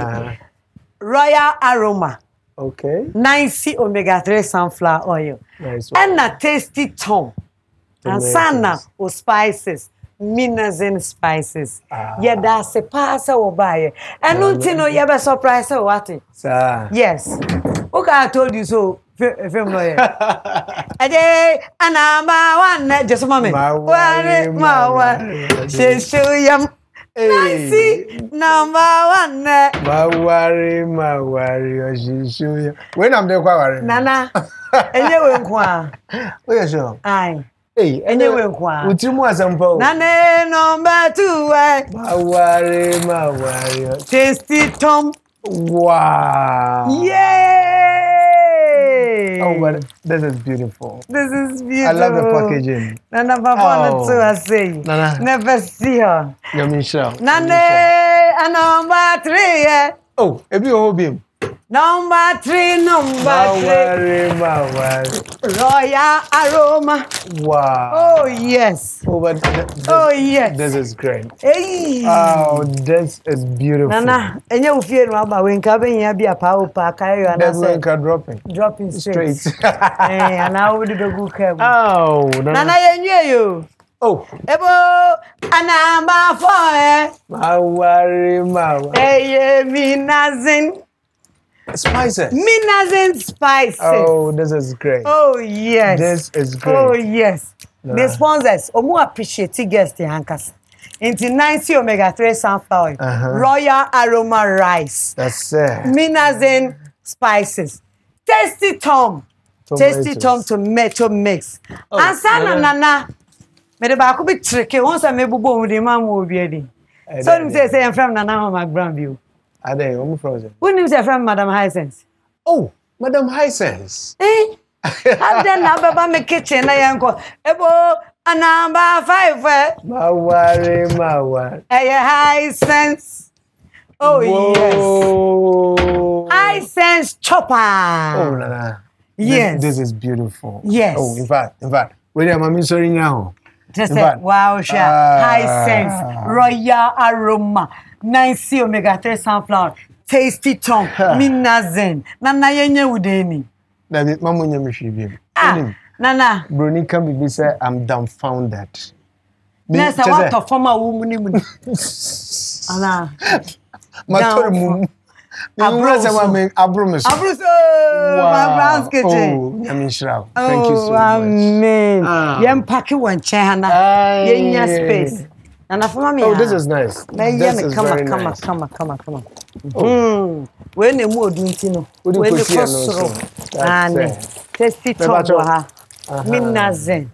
royal aroma. Okay. 90 omega-3 sunflower oil. Nice one. And a tasty tongue. And sana or spices. Minas and spices. Yeah, that's a parcel or buy. And nothing, no, you have a surprise or what? Yes. Okay, I told you so. Film lawyer. A day, and I'm one. Just a moment. My one. She's so young. Nancy, number one. My worry, she's so young. When I'm the quarry. Nana, and you will inquire. Where's your eye? Hey, anyway, what you want some power? Nane number two, my worry. Tasty Tom. Wow. Yay! Oh, but this is beautiful. I love the packaging. Nana, Papa, so I say. Nana, never see her. You're Michelle. Nane, and number three. Oh, if you hold him. Number three. Royal aroma. Wow. Oh, yes. Oh, but yes. This is great. Hey. Oh, this is beautiful. Nana, and you feel about when Cabin, you be a power pack. That's when you're dropping. Dropping straight. And I would do good care. Oh, Nana, I hear you. Oh, Ebo, Anama for my worry, my worry. Hey, me nothing. Spices. Minas and spices. Oh, this is great. Oh, yes. This is great. Oh, yes. Nah. The sponsors, Omo appreciate guests in Hankers. Into 90 omega-3 sunflower, Royal aroma rice. That's it. Minas and spices. Tasty Tom. Tasty Tom tomato mix. Oh, and sana nana. Mede ba ko bi tricky once am ebubo mu de mam wo bi ade. So dem say I'm from Nana Home Grandview. Are they home frozen? Who names your friend, Madam Hisense? Oh, Madam Hisense. Eh? And then I baba my kitchen. I am go. Ebo, a number five. My worry. Hey, Hisense. Oh, whoa. Yes. Hisense chopper. Oh, Nana. Yes. This is beautiful. Yes. Oh, in fact, wait a minute, sorry now. Just say, wow, sure. Hisense, royal aroma. 90 omega-3 sunflower, tasty tongue, minazen. Nana yenye udeni. That is mamu yenye mishibi. Ah, Nana. Bruni can be said I'm dumbfounded. Nessa what of former woman? Anna. Matur mum. Abruso. Wow. Oh, Yamishra. Thank you so much. Amen. Yam paki wanchana. Yenya space. Oh, this is nice. Come on. Oh. When the mood is in, when the cost and tasty chocolate, minazen,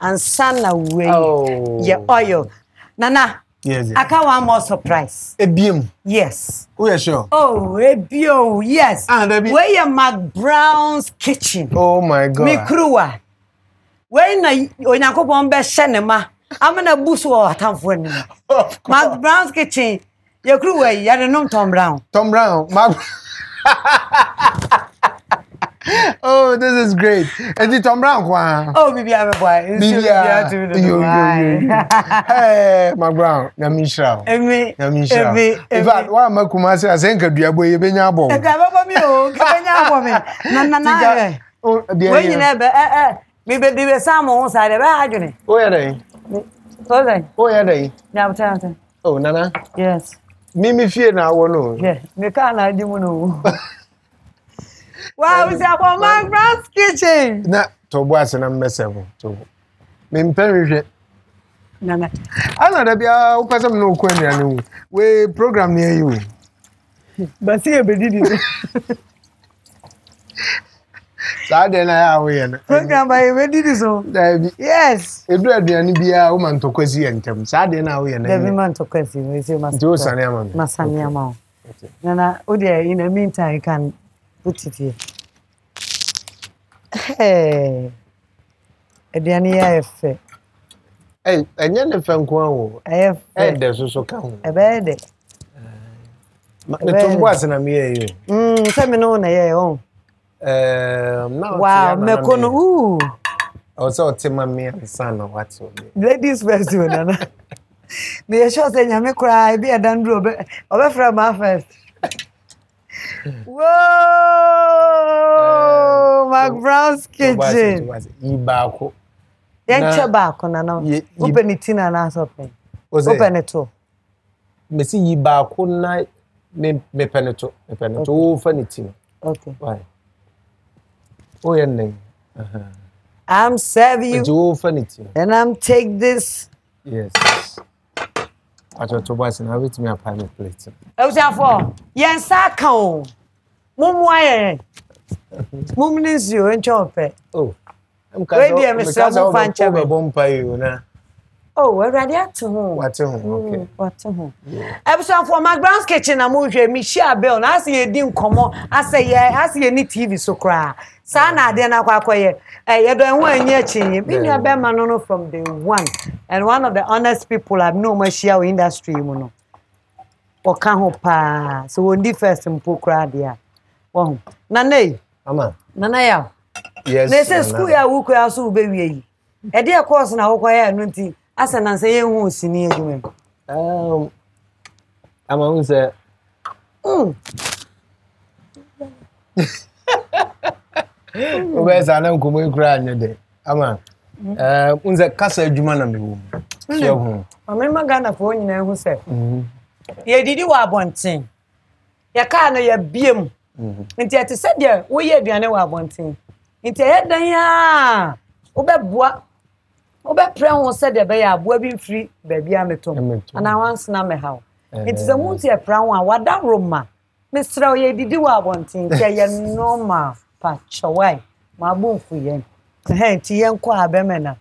and sana way. Oh, yeah, oil. Nana, yes. I can one more surprise. A beam. Yes. Oh, yeah, sure. Oh, a beam. Yes. And a beam. Where your Mac Brown's kitchen? Oh my God. Me crua. When I go on best cinema. I'm in a bush or a town for me. Mark Brown's kitchen. Your crew, you don't know Tom Brown. Tom Brown, Mark. Oh, this is great. And the Tom Brown, oh, baby, I'm a boy. Hey, Mark Brown, Yamisha. Yamisha. In fact, why Makumasi has anchored your boy, Benyabo. Nana, oh, dear, you never. Maybe there were some on side of agony. Where are they? Oh, yeah, they. Now, oh, Nana? Yes. Mimi fear now, no. Yes, me can't, I don't know. Wow, it's about my grand's kitchen. Nah, to was and I'm myself. So, Mim Perry. Nana. I know that I'll pass up no coin. We program near you. But see, I did it. Program by so. Yes. If you are a woman to Quasi and Tim, Saturday now, and every man to Quasi, you must do Sanyama. Masanyama. Nana, oh dear, in the meantime, you can put it here. Hey, a Dania F. Hey, and then the Franco, I have there's also come. A bed. The two was in a mere. Seminole, eh? Wow, Mekono. Ooh. Also, Timami and Son or what's over. Ladies first, you know. They are sure saying, I may cry, be a dandro, or a friend, my first. Whoa! Mark Brown's kitchen. Ibako. Open it in and ask open. Open it too. Me see Ibako na me peneto me peneto. Open it in. Okay. Why? Oh yeah, name. I'm serve you. And I'm take this. Yes. I just told you, I wait me a private plate. What's that for? Yes, I come. Mum, why? Mum needs you. And chop. Oh. Where do you miss out on fancy? We bomb pay you na. Oh, we're ready to home. What to home? Okay. What to home? I'm so for my grand's kitchen. I'm with Michelle Bell. I see you didn't come on. I say yeah. I see you need TV so cry. Sana then I go here. You don't want any change. Been your best man no from day one. And one of the honest people I've known my share industry, you know. Okahopa. So when the first mpo cry there. Wow. Nana. Mama. Nana ya. Yes. They say school ya wuko ya so be wi. E dey course na wuko ya no nti. Asana say ye hu sini edwem. Ama hu say Obeza na nkomo ikura anya de. Ama unze kasa edwuma na mewu. Ye hu. Amema Ghana fo nyina hu say. Ye didi wa abonten. Ye ka na ye biem. Nti ate say de wo ye aduane wa abonten. Nti ye dan ya. Obeboa Oba prawo said the bear boy be free baby ametom and I once na me how it is a multi prawo a wada roma Mr. Oye didi wa bontin ke ye normal patchway ma bonfu ye eh ti ye nko abemena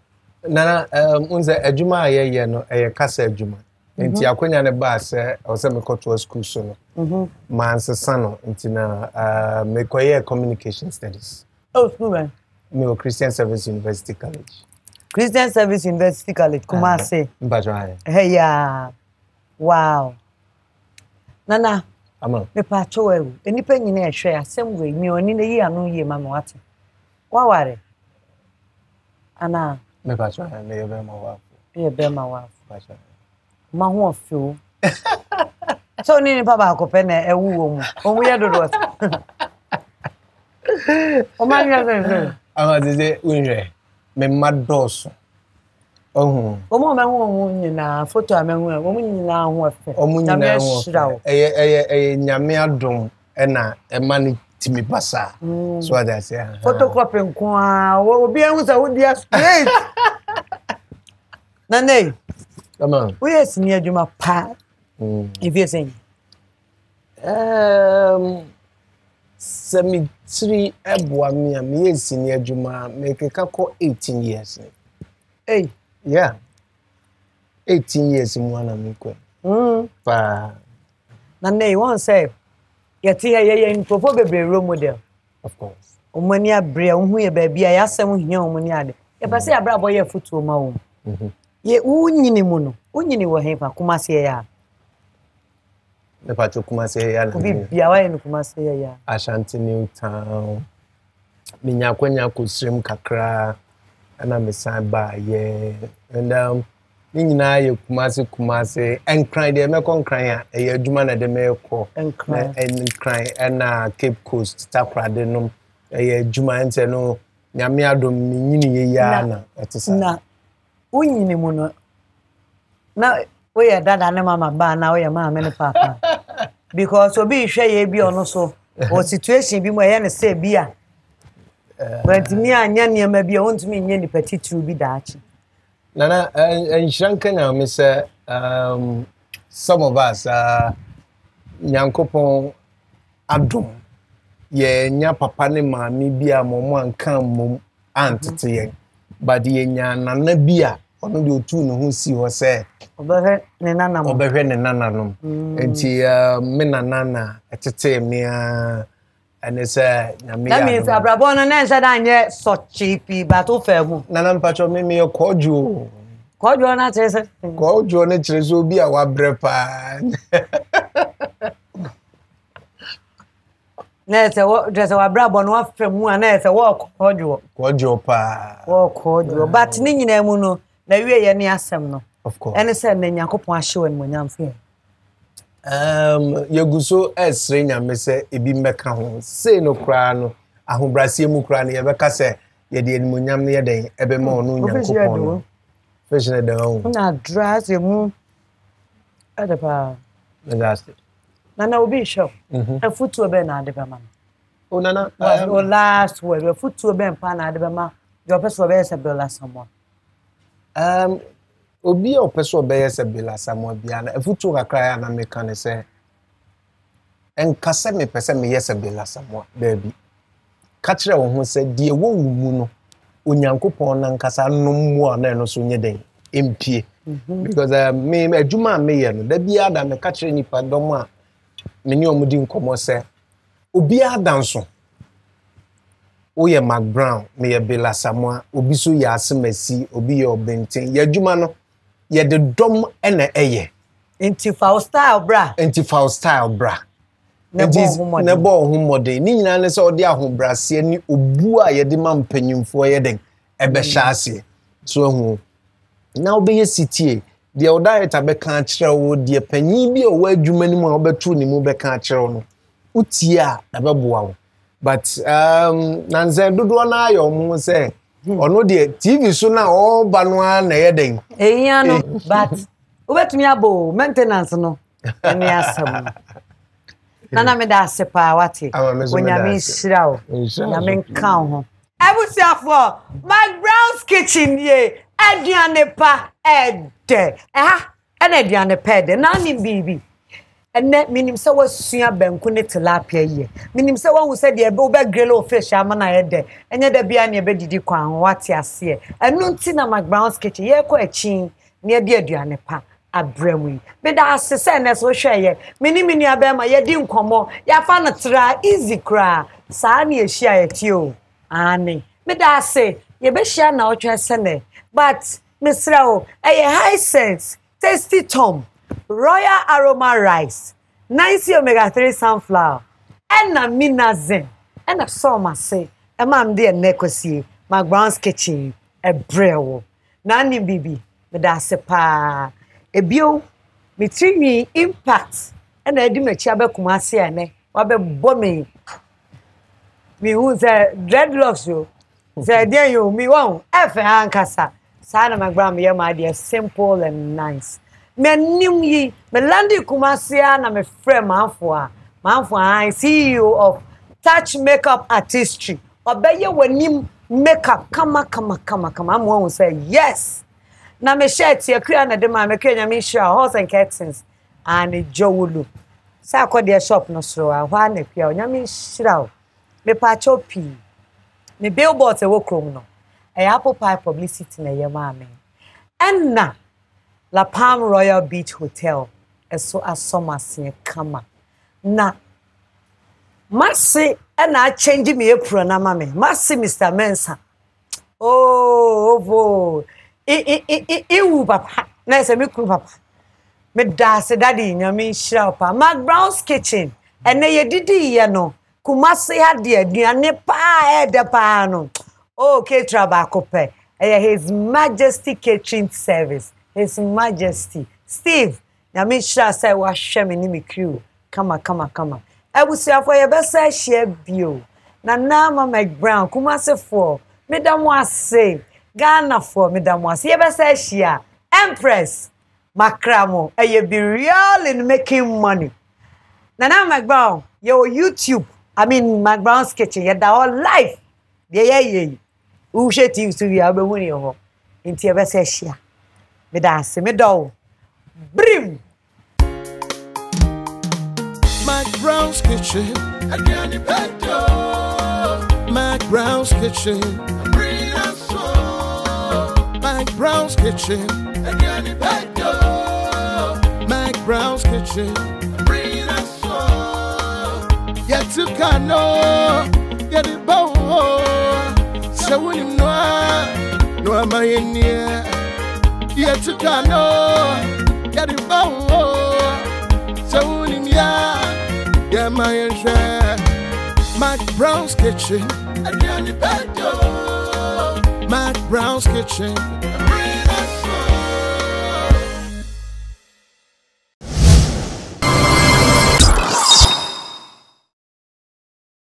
nana unze adwuma aye ye no eye kasa adwuma nti akonya ne ba se o se me koto school so no man se sano nti na me koye communication studies oh school man me Christian Service University College Christian Service University College, Kumasi. Hey, yeah. Wow. Nana. Ama. Me pacho ewu. Eni pe nyine e hwe asem we mi oni ne yi anu yi ma me wate. Waware. Ana. Me pacho e me yebe ma wa. Yebe ma wa. Pacho. Ma ho ofio. So ni papa akope na ewu wo mu. Omu ye dodo. O ma ni asen. Ama dise unje. Me madoso. Oh. Omo me hu nyina photo a me hu omo nyina hu afa. Omo nyina hu. Eye nyame adom e na e ma ni timi basa. So I say. Photocopy nko a obi ehun sa wo dia straight. Nane. Come on. We yes ni adwuma pa. If you say. Cemetery Eboa me am yes ni adwuma make kakọ 18 years. Eh yeah. 18 years mwana mikwe. Pa na nay one say yeti ye improve bebe role model. Of course. Omani abre ohu ye baabi a yasem hia omani ade. Ye pese abra boye futuo ma wo. Ye unyini mu no. Unyini wo hepa Kumasi ya. The patio Kumasi ya. Bibiawa ni Kumasi ya. Ashanti New Town. Minya kwenya ku stream kakra ana mesan ba ye. And nyina ye Kumasi and cry dey me kon cry a ye adwuma na de me ko. And cry and Cape Coast takra de no ye adwuma nte no nyame adom nyini ye ya na etisa. Na unyini mu no. Na we are dad and mama ba now your mama and papa because obi hwe ye bi ono so o situation bi mo ye ne say bia but me anya niam bia won't me nya ni petitu bi daachi nana enhranka na me say some of us nyankopon adom ye nya papa ne mama bia mo ankan mom aunt te ye but ye nya nana bia ono de otu no ho si ho say obehe ne nana mo obehe ne nana no enti me nana na etete me and it's nyame that means abrabo no na nsa dan ye so cheapy but ofemu nana mpacho me kojo na chese kojo na chese obi a wa brepa na se wo dress wa abrabo no afemu na se wo kojo pa wo kojo but ni nyina mu no na wiye ye ne asem no of course and say na yakopon ahye won nyam fe Yaguso S. Rena, Messe, Ebimekahon, say no crown, Ahumbrasium crown, Yabacase, Yadi Munyam near day, Ebemo, no vision at their own. Now, dress your moon at a bar. Nana will be sure. A foot to a ben, Adabama. Oh, Nana, your last word, a foot to a ben, Pan Adabama, your best of us a bella someone. Obi or Peso Bayes a bella someone, Biana, a foot to a cry and a mechanic say, and Cassame Pesame, yes, a bella someone, baby. Catcher who said, dear woman. Unyankopon nankasa no mu ana no so nyeden empie because me adwuma me ye no da bia adam me ka kire nipa dom a me ne omudi nkomo se obi adam so oye Mac Brown me ye Bella Samoa obi so ye asemasi obi ye obenten ye adwuma no ye de dom ene eye anti foul style bra na bɔ ho mɔden ni nyina ne sɛ ɔde ahobrase ni obu a yɛde ma mpanyimfo yɛden ɛbɛ hyase so ahu na obeye sitie de ɔdaeta bɛka akyerɛ wo de panyin bi ɔwa adwuma ni mu a ɔbɛtu ni mu bɛka akyerɛ wo no utie a na bɛboa wo but nanze dodo na ayɔ mu sɛ ɔno de TV so na ɔba no a na yɛden ehia no but obetumi abo maintenance no ɛne asɛm Nana me da sepa wati. Onyame shirawo. Onyame nkan ho. Abusiafo, Mac Brown's kitchen ye. Aduane pa ede. Aha, ana aduane pa ede. Na nim bibi. Ene minim se wasua benku ne tilapia ye. Minim se won hu se de ebe obegrelo fish ama na ede. Enye da bia na ebe didi kwa ho wati ase. Enu nti na Mac Brown's kitchen ye kwa achi ne de aduane pa. Abrewin. But that's the same as we share. Mini abema, ye didn't come on. Ya fan a try, easy cry. Sani a share at you. Annie. But I say, ye be share now, Chasene. But, Miss Rao, a high sense, tasty tom, royal aroma rice, 90 omega-3 sunflower, and a minazen, and a soma say, a mam dear necosy, Mac Brown's kitchen, a brew. Nani bibi, but that's a pa. Ebio mitrinyi impact and I do my chabe kumasi ane wabe bomi mi hu ze dreadlocks yo ze den yo mi won efe ankasa sana Mac Brown me ma dey simple and nice me nim yi me landi kumasi na me frame manfo a CEO of Touch Makeup Artistry obeye wanim makeup kama am won say yes. Na me shirt ye kura na de ma me kenya me share horse and curtains and jowulu sa ko de shop no so wa na kura onyame shirawo me pa chopi me billboard e wo krom no e apple pie publicity na ye ma me enna La Palm Royal Beach Hotel eso asomase kama na masi ena change me apron na ma me masi Mr. Mensa oh I will papa. Nice, me cook papa. Me dance daddy, nyame shira papa. Mac Brown's kitchen. And ye didi ye no. Kumasi ha de aduane pa e de pa no. Oh, caterer ba kope. His Majesty Catering Service. His Majesty Steve. Nyame shira say wa hwe me ni me crew. Kama. I will say for your best share bio. Na na Mac Brown Kumasi for. Me da mo ase. Ghana for Madam was here say she Empress Macramo and you be real in making money. Nana Mac Brown, your YouTube, Mac Brown's kitchen, your whole life. Ye. Who should you to be a winning home? In Tiaba say she. Medas, Medow. Brim Mac Brown's kitchen. Again, the pet Mac Brown's kitchen. Mac Brown's kitchen. Mac Brown's kitchen. Yet you can know. Get it bow. So when you know, no am I in here. Yet you can know. Get it bow. So when you know, get my share. Mac Brown's kitchen. Mac Brown's kitchen.